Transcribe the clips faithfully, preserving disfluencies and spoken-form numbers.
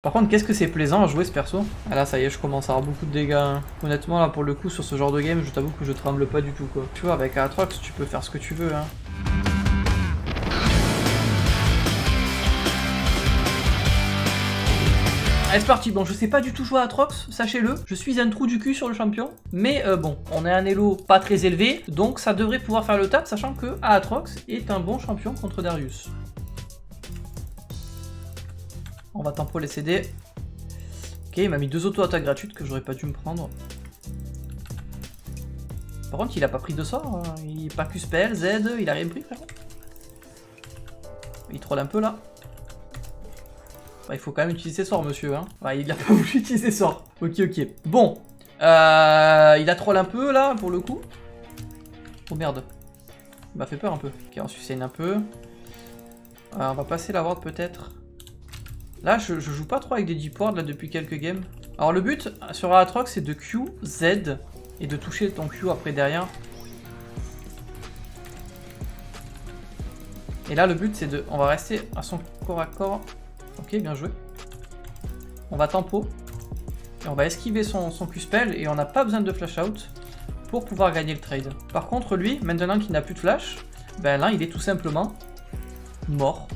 Par contre, qu'est-ce que c'est plaisant à jouer ce perso. Ah là, ça y est, je commence à avoir beaucoup de dégâts. Hein. Honnêtement, là, pour le coup, sur ce genre de game, je t'avoue que je tremble pas du tout, quoi. Tu vois, avec Aatrox, tu peux faire ce que tu veux, hein. Allez, c'est parti. Bon, je sais pas du tout jouer à Aatrox, sachez-le. Je suis un trou du cul sur le champion. Mais euh, bon, on est un elo pas très élevé, donc ça devrait pouvoir faire le tap, sachant que Aatrox est un bon champion contre Darius. On va tempo les céder. Ok, il m'a mis deux auto-attaques gratuites que j'aurais pas dû me prendre. Par contre, il a pas pris de sort. Hein. Il pas Q, P L, Z, il a rien pris, frère. Il troll un peu là. Bah, il faut quand même utiliser ses sorts, monsieur. Hein. Bah, il a pas voulu utiliser ses sorts. Ok, ok. Bon. Euh, il a troll un peu, là, pour le coup. Oh, merde. Il m'a fait peur un peu. Ok, on suscène un peu. Alors, on va passer la ward, peut-être. Là, je, je joue pas trop avec des deep ward, là, depuis quelques games. Alors, le but sur Aatrox, c'est de Q, Z, et de toucher ton Q après derrière. Et là, le but, c'est de... On va rester à son corps à corps... Ok, bien joué. On va tempo. Et on va esquiver son, son Q-Spell. Et on n'a pas besoin de flash out pour pouvoir gagner le trade. Par contre, lui, maintenant qu'il n'a plus de flash, ben là, il est tout simplement mort.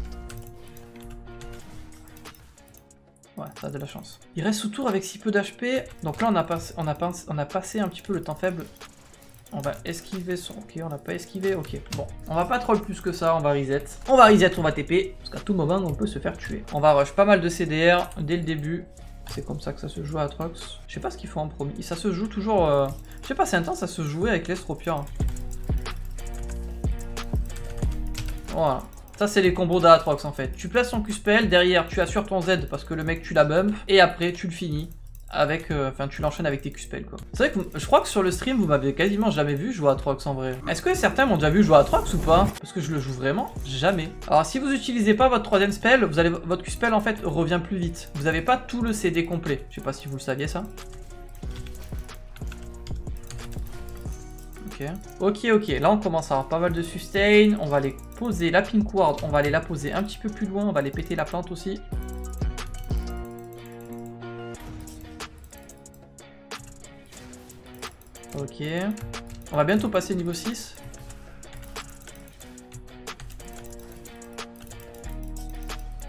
Ouais, ça a de la chance. Il reste sous tour avec si peu d'H P. Donc là, on a, pas, on, a pas, on a passé un petit peu le temps faible. On va esquiver son... Ok, on n'a pas esquivé. Ok, bon. On va pas troll plus que ça. On va reset. On va reset, on va T P. Parce qu'à tout moment, on peut se faire tuer. On va rush pas mal de C D R dès le début. C'est comme ça que ça se joue à Aatrox. Je sais pas ce qu'il faut en premier. Ça se joue toujours... Euh... Je sais pas, c'est intense à se jouer avec l'Estropia. Hein. Voilà. Ça, c'est les combos d'Aatrox, en fait. Tu places ton Q-Spell. Derrière, tu assures ton Z parce que le mec, tu la bump. Et après, tu le finis. Avec, enfin, euh, tu l'enchaînes avec tes Q-Spell, quoi. C'est vrai que vous, je crois que sur le stream, vous m'avez quasiment jamais vu jouer à Aatrox en vrai. Est-ce que certains m'ont déjà vu jouer à Aatrox ou pas? Parce que je le joue vraiment jamais. Alors, si vous n'utilisez pas votre troisième spell, vous allez, votre Q-Spell en fait revient plus vite. Vous n'avez pas tout le C D complet. Je sais pas si vous le saviez ça. Ok. Ok, ok. Là, on commence à avoir pas mal de sustain. On va aller poser la pink ward. On va aller la poser un petit peu plus loin. On va aller péter la plante aussi. Ok, on va bientôt passer niveau six.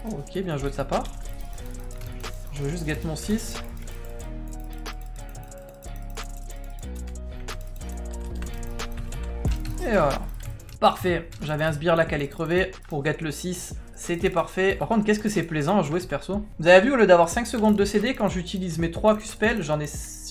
Oh, ok, bien joué de sa part. Je veux juste get mon six. Et voilà. Parfait, j'avais un sbire là qui allait crever pour get le six. C'était parfait. Par contre, qu'est-ce que c'est plaisant à jouer ce perso. Vous avez vu, au lieu d'avoir cinq secondes de C D, quand j'utilise mes trois Q-Spell, j'en ai,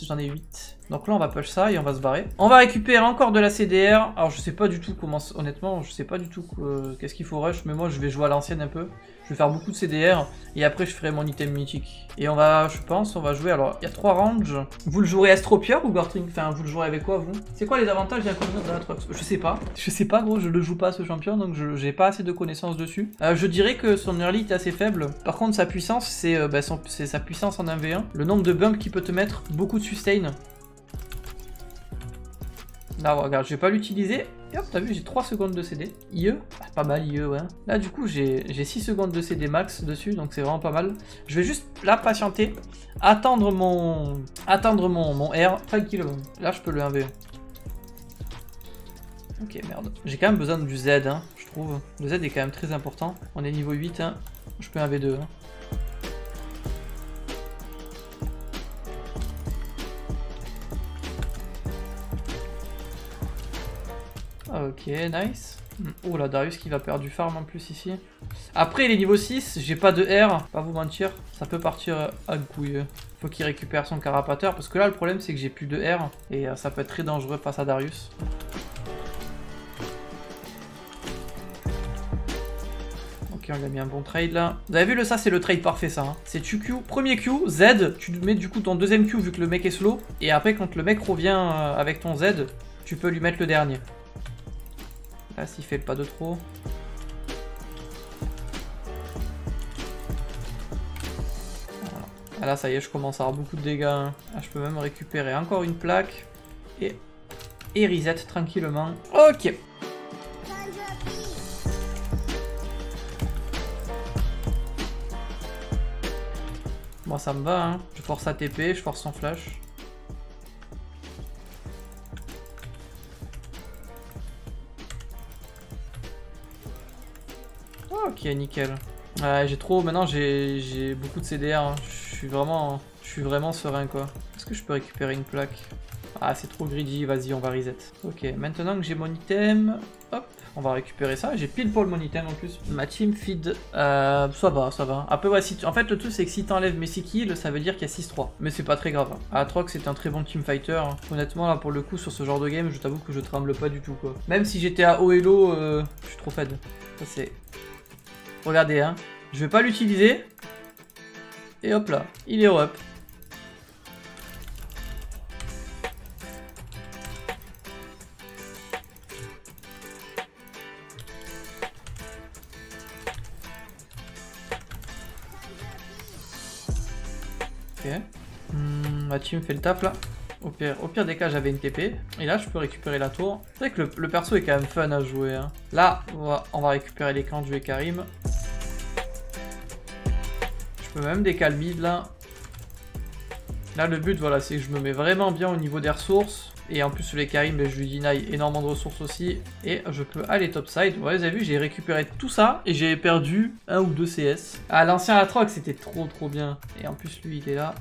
j'en ai huit. Donc là, on va push ça et on va se barrer. On va récupérer encore de la C D R. Alors, je sais pas du tout comment... Honnêtement, je sais pas du tout euh, qu'est-ce qu'il faut rush. Mais moi, je vais jouer à l'ancienne un peu. Je vais faire beaucoup de C D R. Et après, je ferai mon item mythique. Et on va, je pense, on va jouer... Alors, il y a trois ranges. Vous le jouerez Astropia ou Gartling. Enfin, vous le jouerez avec quoi, vous? C'est quoi les avantages d'un combinaison d'un Aatrox? Je sais pas. Je sais pas, gros. Je le joue pas, ce champion. Donc, je j'ai pas assez de connaissances dessus. Euh, je Je dirais que son early est assez faible. Par contre, sa puissance, c'est euh, bah, sa puissance en un v un. Le nombre de bumps qu'il peut te mettre, beaucoup de sustain. Là, regarde, je vais pas l'utiliser. Et hop, t'as vu, j'ai trois secondes de C D. I E, ah, pas mal, I E, ouais. Là, du coup, j'ai six secondes de C D max dessus, donc c'est vraiment pas mal. Je vais juste la patienter, attendre mon, attendre mon, mon R tranquillement. Là, je peux le un v un. Ok, merde. J'ai quand même besoin du Z, hein, je trouve. Le Z est quand même très important. On est niveau huit, hein. Je peux un v deux. Hein. Ok, nice. Oh là, Darius qui va perdre du farm en plus ici. Après, il est niveau six, j'ai pas de R. Pas vous mentir, ça peut partir à couille. Faut qu'il récupère son carapateur, parce que là, le problème, c'est que j'ai plus de R. Et ça peut être très dangereux face à Darius. Ok, on a mis un bon trade là. Vous avez vu le ça, c'est le trade parfait ça. Hein. C'est tu Q, premier Q, Z, tu mets du coup ton deuxième Q vu que le mec est slow. Et après quand le mec revient euh, avec ton Z, tu peux lui mettre le dernier. Là s'il fait le pas de trop. Voilà. Ah, là ça y est, je commence à avoir beaucoup de dégâts. Hein. Là, je peux même récupérer encore une plaque. Et, et reset tranquillement. Ok. Moi ça me va, hein. Je force A T P, je force son flash. Ok, nickel. Ouais, j'ai trop. Maintenant j'ai beaucoup de C D R. Hein. Je suis vraiment, je suis vraiment serein quoi. Est-ce que je peux récupérer une plaque? Ah, c'est trop greedy. Vas-y, on va reset. Ok, maintenant que j'ai mon item, hop, on va récupérer ça. J'ai pile pour mon item en plus. Ma team feed, euh, ça va, ça va. Après, ouais, si tu... En fait, le truc c'est que si t'enlèves mes six kills, ça veut dire qu'il y a six trois. Mais c'est pas très grave. Aatrox est un très bon team fighter. Honnêtement, là pour le coup, sur ce genre de game, je t'avoue que je tremble pas du tout quoi. Même si j'étais à haut elo, euh, je suis trop fed. Ça c'est. Regardez, hein, je vais pas l'utiliser. Et hop là, il est up. Ok. Hmm, ma team fait le taf là. Au pire, au pire des cas, j'avais une T P. Et là, je peux récupérer la tour. C'est vrai que le, le perso est quand même fun à jouer. Hein. Là, on va, on va récupérer les camps du Karim. Je peux même décaler mid là. Là, le but, voilà, c'est que je me mets vraiment bien au niveau des ressources. Et en plus, les Karim, je lui deny énormément de ressources aussi. Et je peux aller topside. Ouais, vous avez vu, j'ai récupéré tout ça. Et j'ai perdu un ou deux C S. Ah, l'ancien Aatrox, c'était trop trop bien. Et en plus, lui, il est là.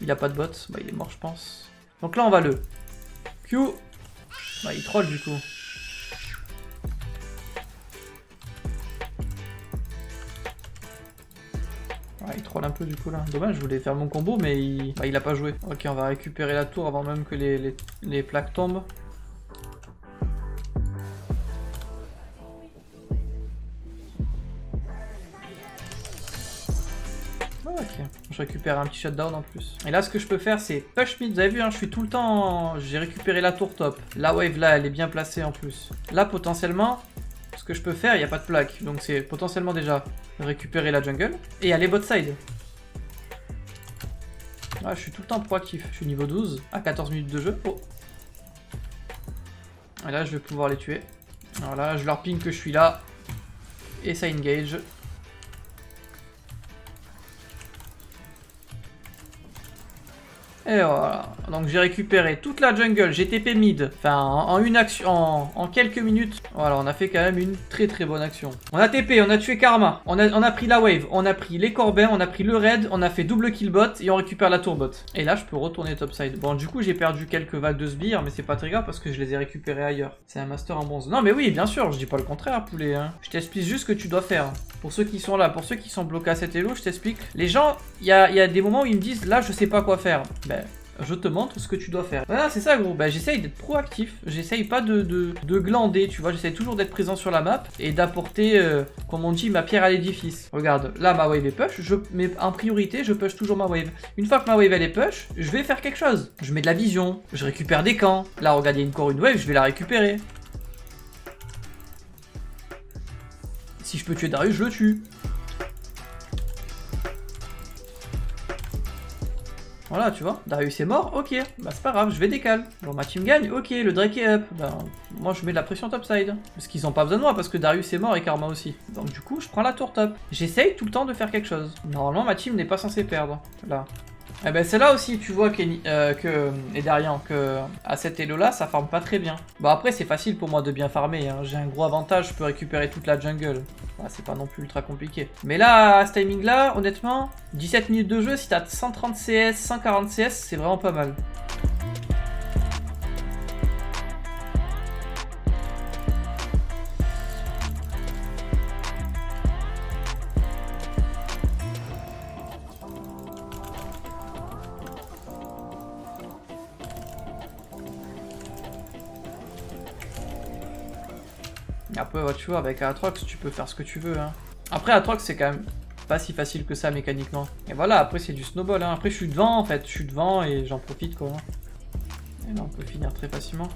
Il a pas de bot, bah il est mort je pense. Donc là on va le Q. Bah il troll du coup. Ah, il troll un peu du coup là. Dommage, je voulais faire mon combo mais il, bah, il a pas joué. Ok, on va récupérer la tour avant même que les, les, les plaques tombent. Ok, je récupère un petit shutdown en plus. Et là, ce que je peux faire, c'est push mid. Vous avez vu, hein, je suis tout le temps... En... J'ai récupéré la tour top. La wave, là, elle est bien placée en plus. Là, potentiellement, ce que je peux faire, il n'y a pas de plaque. Donc, c'est potentiellement déjà récupérer la jungle et aller bot side. Ah, je suis tout le temps proactif. Je suis niveau douze à quatorze minutes de jeu. Oh. Et là, je vais pouvoir les tuer. Alors là, je leur ping que je suis là. Et ça engage. Et voilà, donc j'ai récupéré toute la jungle, j'ai T P mid, enfin en, en une action, en, en quelques minutes. Voilà, on a fait quand même une très très bonne action. On a T P, on a tué Karma, on a, on a pris la wave, on a pris les corbins, on a pris le raid, on a fait double kill bot et on récupère la tour bot. Et là je peux retourner topside. Bon du coup j'ai perdu quelques vagues de sbires mais c'est pas très grave parce que je les ai récupérés ailleurs. C'est un master en bronze. Non mais oui bien sûr, je dis pas le contraire poulet. Hein. Je t'explique juste ce que tu dois faire. Pour ceux qui sont là, pour ceux qui sont bloqués à cet elo, je t'explique. Les gens, il y a, y a des moments où ils me disent là je sais pas quoi faire. Ben, je te montre ce que tu dois faire. Voilà, c'est ça gros. Bah, j'essaye d'être proactif. J'essaye pas de, de, de glander, tu vois. J'essaye toujours d'être présent sur la map et d'apporter, euh, comme on dit, ma pierre à l'édifice. Regarde, là ma wave est push. Je, mais en priorité, je push toujours ma wave. Une fois que ma wave elle est push, je vais faire quelque chose. Je mets de la vision. Je récupère des camps. Là, regarde, il y a encore une wave, je vais la récupérer. Si je peux tuer Darius, je le tue. Voilà, tu vois, Darius est mort, ok, bah c'est pas grave, je vais décaler. Bon, ma team gagne, ok, le Drake est up. Ben, moi je mets de la pression topside. Parce qu'ils ont pas besoin de moi, parce que Darius est mort et Karma aussi. Donc du coup, je prends la tour top. J'essaye tout le temps de faire quelque chose. Normalement, ma team n'est pas censée perdre. Là. Eh ben c'est là aussi tu vois Kenny, euh, que, et Darian que à cette elo là ça farme pas très bien. Bon après c'est facile pour moi de bien farmer, hein. J'ai un gros avantage, je peux récupérer toute la jungle. Bah, c'est pas non plus ultra compliqué. Mais là à ce timing là honnêtement dix-sept minutes de jeu si t'as cent trente C S, cent quarante C S c'est vraiment pas mal. Après, ouais, tu vois, avec Aatrox, tu peux faire ce que tu veux. Hein. Après, Aatrox, c'est quand même pas si facile que ça mécaniquement. Et voilà, après, c'est du snowball. Hein. Après, je suis devant en fait. Je suis devant et j'en profite quoi. Et là, on peut finir très facilement.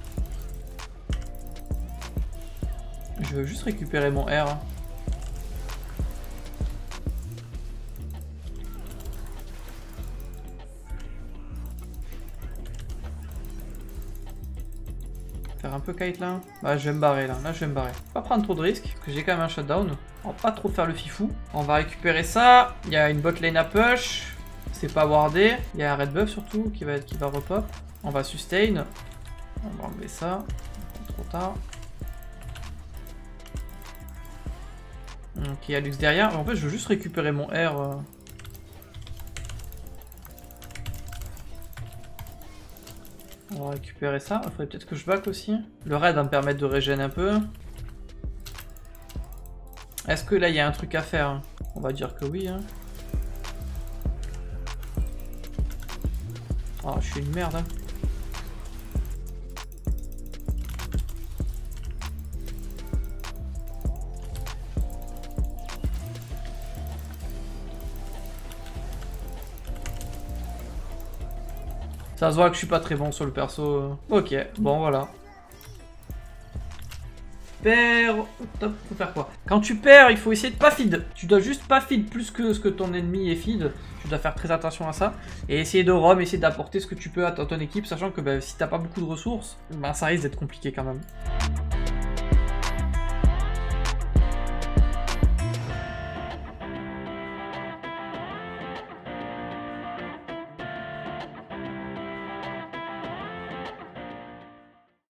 Je veux juste récupérer mon R. Faire un peu kite là. Bah je vais me barrer là, là je vais me barrer. Pas prendre trop de risques, parce que j'ai quand même un shutdown. On va pas trop faire le fifou. On va récupérer ça. Il y a une bot lane à push. c'est pas wardé. Il y a un red buff surtout qui va, qui va repop. On va sustain. On va enlever ça. Trop tard. Ok, il y a Lux derrière. En fait, je veux juste récupérer mon R. On va récupérer ça. Il faudrait peut-être que je back aussi. Le raid va me permettre de régène un peu. Est-ce que là, il y a un truc à faire? On va dire que oui. Hein. Oh, je suis une merde. Hein. Ça se voit que je suis pas très bon sur le perso. Ok, bon voilà. Perds. Top, faut faire quoi? Quand tu perds, il faut essayer de pas feed. Tu dois juste pas feed plus que ce que ton ennemi est feed. Tu dois faire très attention à ça. Et essayer de roam, essayer d'apporter ce que tu peux à ton équipe, sachant que bah, si t'as pas beaucoup de ressources, bah, ça risque d'être compliqué quand même.